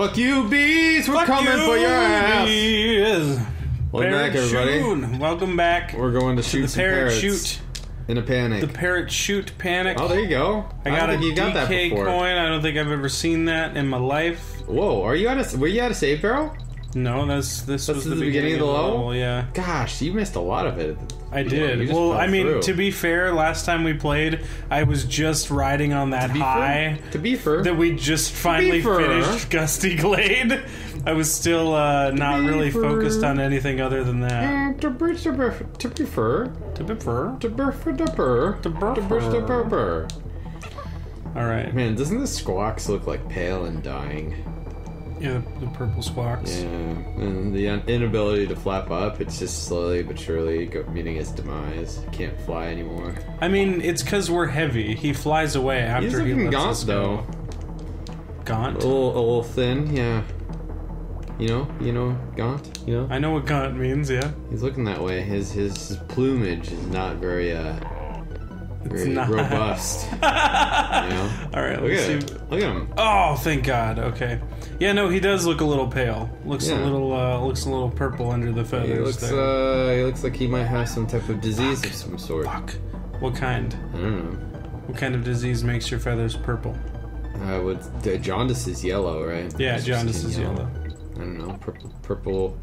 Fuck you, bees! We're coming for your ass! Welcome back, everybody. Welcome back. We're going to shoot some parrots. In a panic. The parrot shoot panic. Oh, there you go. I got a DK coin. I don't think I've ever seen that in my life. Whoa, are you at a? Were you at a save barrel? No, this was the beginning of the level. Yeah. Gosh, you missed a lot of it. I did. Well, I mean, to be fair, last time we played, I was just riding on that high. To be fair, that we just finally finished Gusty Glade. I was still not really focused on anything other than that. To be fair. All right, man. Doesn't the squawks look like pale and dying? Yeah, the purple squawks. Yeah, and the inability to flap up, it's just slowly but surely meeting his demise. Can't fly anymore. I mean, it's because we're heavy. He flies away after he lets us go. Gaunt? A little thin, yeah. You know, gaunt? You know? I know what gaunt means, yeah. He's looking that way. His plumage is not very, robust. You know? Alright, let's see. Look at him. Oh, thank God. Okay. Yeah, no, he does look a little pale. Looks a little purple under the feathers. He looks like he might have some type of disease of some sort. Fuck. What kind? I don't know. What kind of disease makes your feathers purple? Jaundice is yellow, right? Yeah, jaundice is yellow. I don't know. Purple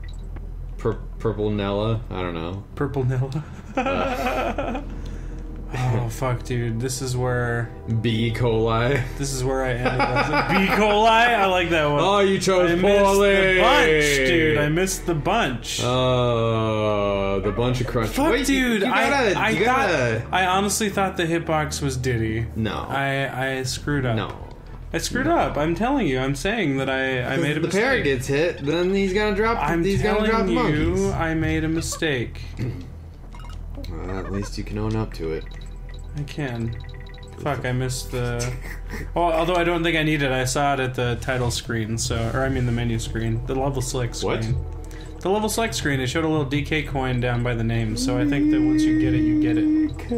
Nella. I don't know. Purple Nella. Oh, fuck, dude. This is where... B. coli. This is where I ended up. B. coli? I like that one. Oh, you chose poorly. I missed the bunch, dude. Oh, the bunch of crunch. Fuck, wait, dude. I honestly thought the hitbox was Diddy. No. I screwed up. No. I screwed up. I'm telling you. I'm saying that I made a mistake. If the parrot gets hit, then he's gonna drop the monkeys. I made a mistake. Well, at least you can own up to it. I can. Fuck, I missed the... Oh, although I don't think I need it. I saw it at the title screen, so... Or, I mean, the menu screen. The level select screen. What? The level select screen. It showed a little DK coin down by the name, so I think that once you get it, you get it.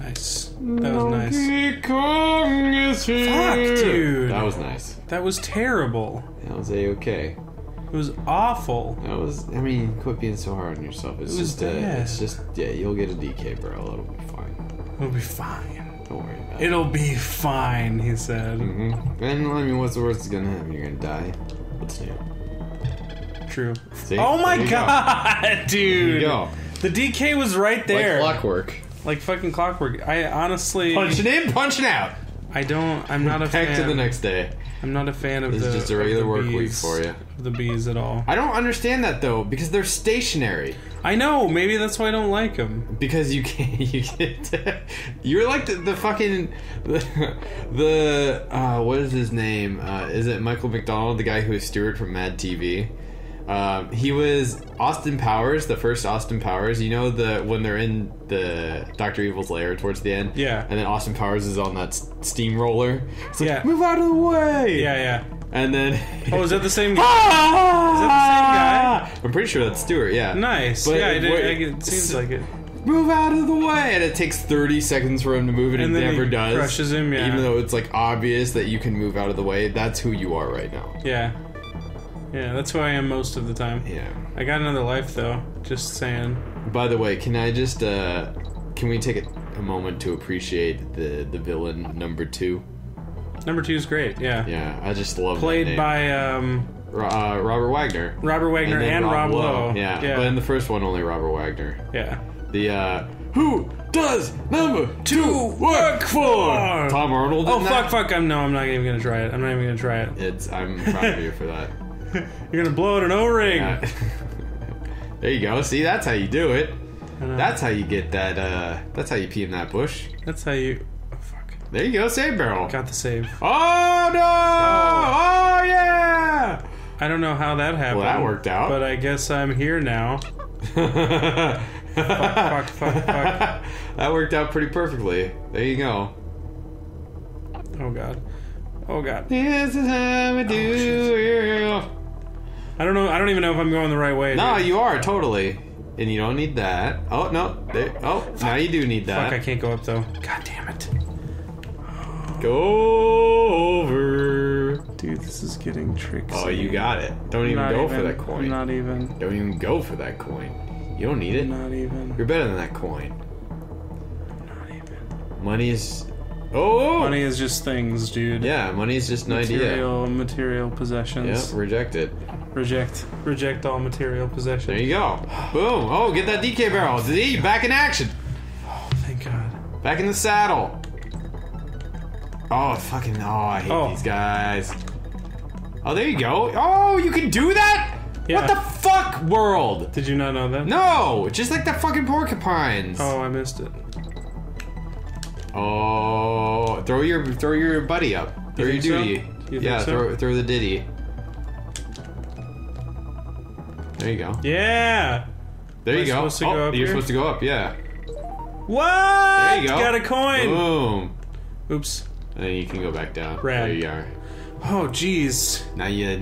Nice. That was nice. Donkey Kong is here. Fuck, dude. That was nice. That was terrible. That was A-okay. It was awful. That was, I mean, quit being so hard on yourself. It's just, you'll get a DK, bro. It'll be fine. It'll be fine. Don't worry about it. It'll be fine, he said. Mm-hmm. And, I mean, what's the worst that's gonna happen? You're gonna die. What's new? True. See? Oh my God, dude. There you go. The DK was right there. Like clockwork. Like fucking clockwork. I honestly... Punching in, punching out. I'm not a fan. Back to the next day. I'm not a fan of this is just a regular work week for you. The bees at all. I don't understand that though, because they're stationary. I know. Maybe that's why I don't like them. Because you can't. You're like the fucking what is his name? Is it Michael McDonald, the guy who is Stuart from Mad TV? He was Austin Powers, the first Austin Powers. You know when they're in the Dr. Evil's lair towards the end? Yeah. And then Austin Powers is on that steamroller. It's like, yeah. Move out of the way! Yeah, yeah. And then... Oh, is that the same guy? Is that the same guy? I'm pretty sure that's Stuart, yeah. Nice. But yeah, it seems like it. Move out of the way! And it takes 30 seconds for him to move, and it never does. And crushes him, yeah. Even though it's, like, obvious that you can move out of the way, that's who you are right now. Yeah. Yeah, that's who I am most of the time. Yeah. I got another life, though. Just saying. By the way, can I just, can we take a moment to appreciate the villain, Number 2? Number 2 is great, yeah. Yeah, I just love that name. Played by, Robert Wagner. Robert Wagner and Rob Lowe. Yeah. But in the first one, only Robert Wagner. Yeah. The, who does number 2 work for? Tom Arnold. Oh, fuck, I'm not even gonna try it. I'm proud of you for that. You're gonna blow it an O-ring. Yeah. There you go. See, that's how you do it. That's how you get that. That's how you pee in that bush. That's how you. Oh, fuck. There you go. Save barrel. Got the save. Oh no! Oh yeah! I don't know how that happened. Well, that worked out. But I guess I'm here now. Fuck. That worked out pretty perfectly. There you go. Oh God. Oh God. This is how we do. I don't know. I don't even know if I'm going the right way. No, dude. You are totally, and you don't need that. Oh no! Now you do need that. Fuck! I can't go up though. God damn it! Oh, Go over. Dude, this is getting tricky. Oh, you got it. Don't even go for that coin. Not even. Don't even go for that coin. You don't need it. Not even. You're better than that coin. Not even. Money is... Oh! Money is just things, dude. Yeah, money is just an idea. Material possessions. Yeah, reject it. Reject all material possessions. There you go. Boom. Oh, get that DK barrel. D, back in action. Oh, thank God. Back in the saddle. Oh, fucking, oh, I hate these guys. Oh, there you go. Oh, you can do that? Yeah. What the fuck, world? Did you not know that? No, just like the fucking porcupines. Oh, I missed it. Oh, throw your buddy up. Throw your duty. So? You yeah, so? throw the Diddy. There you go. Yeah. There you go. Oh, you're supposed to go up. Yeah. What? There you go. Got a coin. Boom. Oops. And then you can go back down. Rad. There you are. Oh jeez. Now you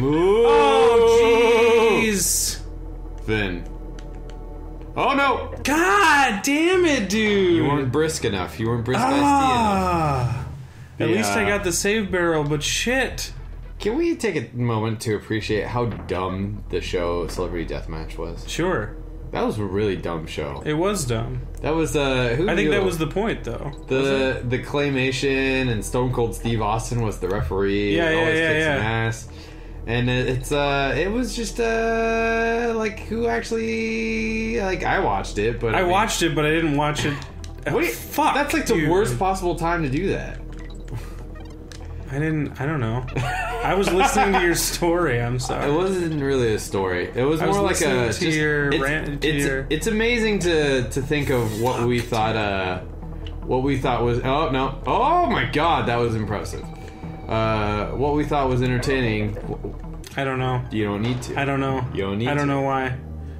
move. Oh jeez. Then. Oh no! God damn it, dude! You weren't brisk enough. You weren't brisk enough. At least I got the save barrel, but shit. Can we take a moment to appreciate how dumb the show Celebrity Deathmatch was? Sure. That was a really dumb show. It was dumb. That was I think that was the point, though. The Claymation and Stone Cold Steve Austin was the referee. Yeah, and yeah, always kicks some ass. And it was just like who actually like I watched it, but I mean, watched it, but I didn't watch it. Wait, fuck! That's like the worst possible time to do that. I don't know. I was listening to your story. I'm sorry. It wasn't really a story. It was more like a just, it's amazing to think of what we thought. What we thought was oh no oh my god that was impressive. What we thought was entertaining. I don't know. You don't need to. I don't know. You don't need to. I don't know why.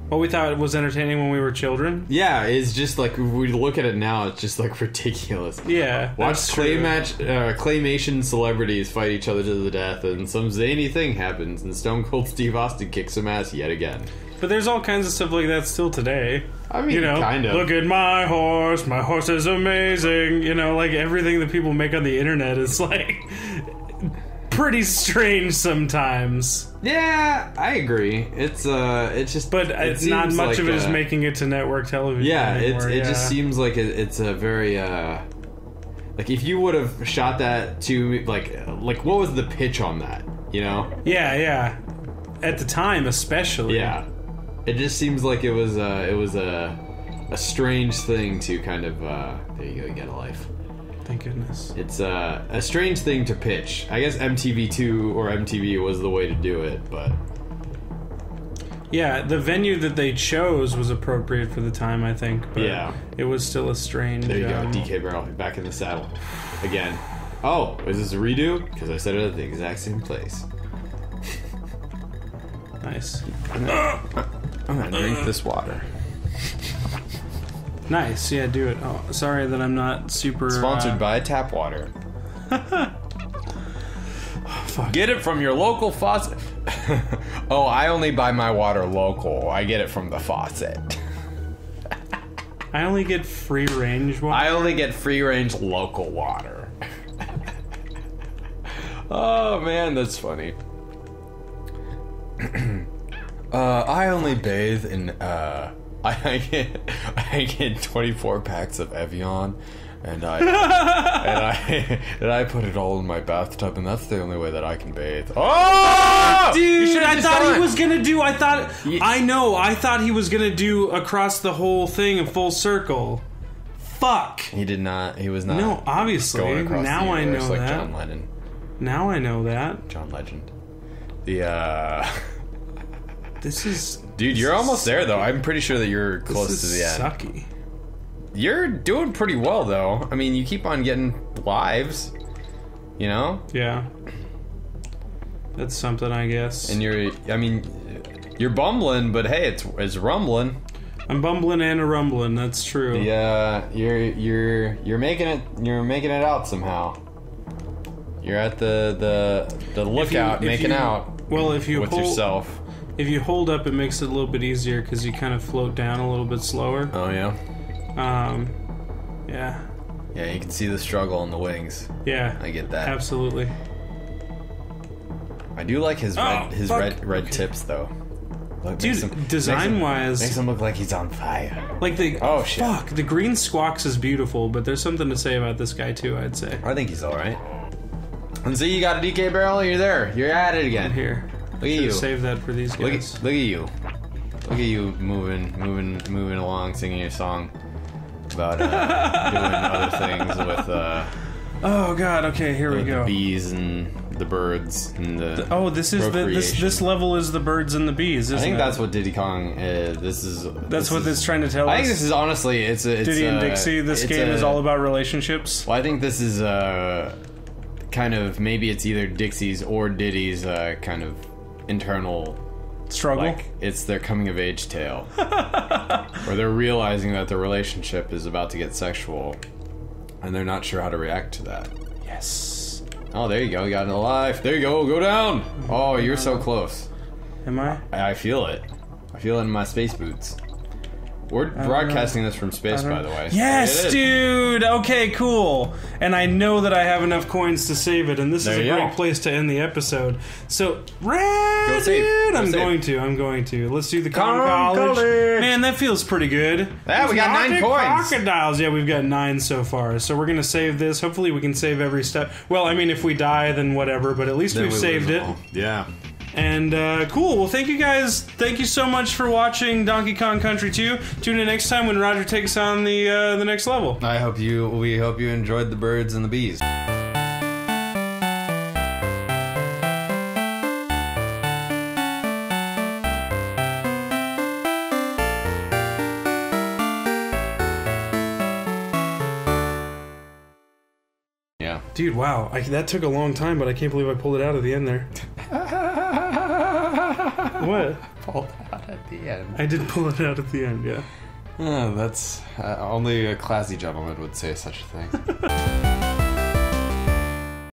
What we thought was entertaining when we were children. Yeah, it's just like we look at it now. It's just like ridiculous. Yeah, watch claymation celebrities fight each other to the death, and some zany thing happens, and Stone Cold Steve Austin kicks some ass yet again. But there's all kinds of stuff like that still today. I mean, you know, kind of. Look at my horse is amazing. You know, like everything that people make on the internet is like pretty strange sometimes. Yeah, I agree. It's just, but it's not much like of it is making it to network television. Yeah, it just seems like it's a very like if you would have shot that to like what was the pitch on that? You know? Yeah, yeah. At the time, especially. Yeah. It just seems like it was a strange thing to kind of there you go, get a life. Thank goodness. It's a strange thing to pitch. I guess MTV2 or MTV was the way to do it, but yeah, the venue that they chose was appropriate for the time, I think. But yeah, it was still a strange. There you go, DK barrel back in the saddle again. Oh, is this a redo? Because I said it at the exact same place. Nice. I'm gonna drink this water. Nice, yeah, do it. Oh, sorry that I'm not super... Sponsored by tap water. Oh, fuck. Get it from your local faucet. Oh, I only buy my water local. I get it from the faucet. I only get free-range water? I only get free-range local water. Oh, man, that's funny. I only bathe in... I get 24 packs of Evian, and I put it all in my bathtub, and that's the only way that I can bathe. Oh, dude! I thought he was gonna do. I thought he was gonna do across the whole thing in full circle. Fuck. He did not. He was not. No, obviously. Going across now the universe I know like that. John Legend. Now I know that. John Legend. The This is... Dude, you're almost there, though. I'm pretty sure that you're close to the end. Sucky. You're doing pretty well, though. I mean, you keep on getting lives, you know? Yeah. That's something, I guess. And you're... I mean, you're bumbling, but hey, it's rumbling. I'm bumbling and a rumbling, that's true. Yeah, you're making it... You're making it out somehow. You're at the lookout, making out. Well, if you... With yourself. If you hold up, it makes it a little bit easier because you kind of float down a little bit slower. Oh, yeah. Yeah. Yeah, you can see the struggle on the wings. Yeah. I get that. Absolutely. I do like his red tips, though. Look, dude, design-wise... Makes him look like he's on fire. Like the... Oh, shit. Fuck, the green squawks is beautiful, but there's something to say about this guy, too, I'd say. I think he's all right. And so you got a DK barrel, you're there. You're at it again. I'm here. Look at you. Save that for these guys. Look at you. Look at you moving along, singing your song about doing other things with... oh, God, okay, here we go. The bees and... the birds and the this level is the birds and the bees, isn't it? I think that's what Diddy Kong is. That's what it's trying to tell us. I think this is honestly it's Diddy and Dixie. This game is all about relationships. Well, I think this is kind of maybe it's either Dixie's or Diddy's kind of internal struggle. Like, it's their coming of age tale, where they're realizing that their relationship is about to get sexual, and they're not sure how to react to that. Yes. Oh, there you go. You got it alive. There you go. Go down. Oh, you're so close. Am I? I feel it. I feel it in my space boots. We're broadcasting this from space, by the way. Yes, dude. Okay, cool. And I know that I have enough coins to save it, and this is a great place to end the episode. So, rad, dude. I'm going to. Let's do the Kong College. Man, that feels pretty good. Yeah, we got 9 coins. Crocodiles. Yeah, we've got 9 so far. So we're gonna save this. Hopefully, we can save every step. Well, I mean, if we die, then whatever. But at least we've saved it. Yeah. And, cool. Well, thank you guys. Thank you so much for watching Donkey Kong Country 2. Tune in next time when Roger takes on the next level. We hope you enjoyed the birds and the bees. Yeah. Dude, wow. That took a long time, but I can't believe I pulled it out at the end there. What? Pulled out at the end. I did pull it out at the end, yeah. Oh, that's... only a classy gentleman would say such a thing.